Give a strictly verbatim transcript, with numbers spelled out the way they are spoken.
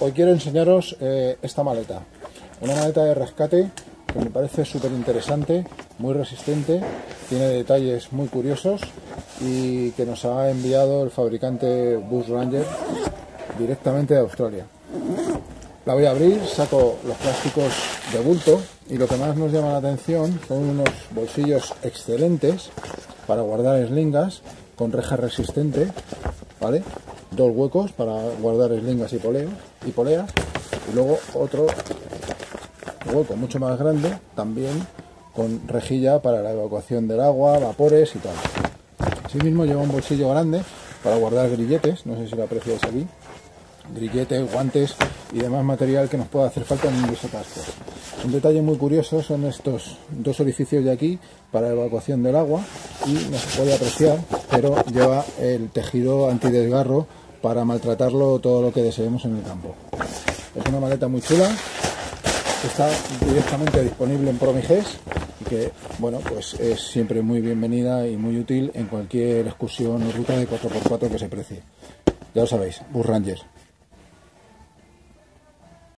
Hoy quiero enseñaros eh, esta maleta, una maleta de rescate que me parece súper interesante, muy resistente, tiene detalles muy curiosos y que nos ha enviado el fabricante Bushranger directamente de Australia. La voy a abrir, saco los plásticos de bulto y lo que más nos llama la atención son unos bolsillos excelentes para guardar eslingas con reja resistente, ¿vale? Dos huecos para guardar eslingas y poleos y poleas, y luego otro hueco mucho más grande también con rejilla para la evacuación del agua, vapores y tal. Asimismo lleva un bolsillo grande para guardar grilletes, no sé si lo apreciáis aquí, grilletes, guantes y demás material que nos pueda hacer falta en un guisacascos. Un detalle muy curioso son estos dos orificios de aquí para evacuación del agua y no se puede apreciar, pero lleva el tejido antidesgarro para maltratarlo todo lo que deseemos en el campo. Es una maleta muy chula, está directamente disponible en Promiges y que, bueno, pues es siempre muy bienvenida y muy útil en cualquier excursión o ruta de cuatro por cuatro que se precie. Ya lo sabéis, Bushranger.